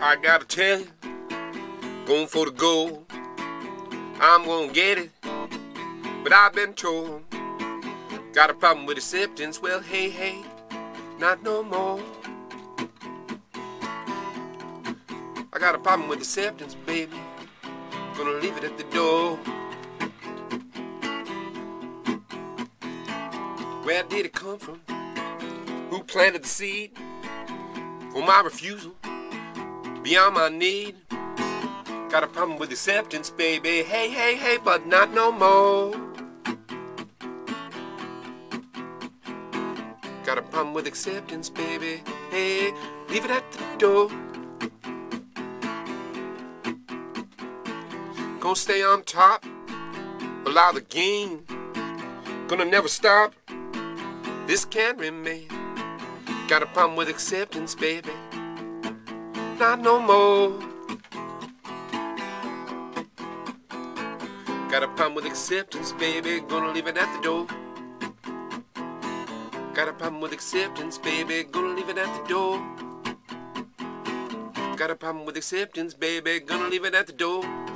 I got a 10, going for the gold. I'm gonna get it, but I've been told. Got a problem with acceptance, well hey hey, not no more. I got a problem with acceptance, baby, gonna leave it at the door. Where did it come from? Who planted the seed for my refusal, beyond my need? Got a problem with acceptance, baby, hey hey hey, but not no more. Got a problem with acceptance, baby, hey, leave it at the door. Gonna stay on top, allow the game, gonna never stop, this can't remain. Got a problem with acceptance, baby, not no more. Got a problem with acceptance, baby, gonna leave it at the door. Got a problem with acceptance, baby, gonna leave it at the door. Got a problem with acceptance, baby, gonna leave it at the door.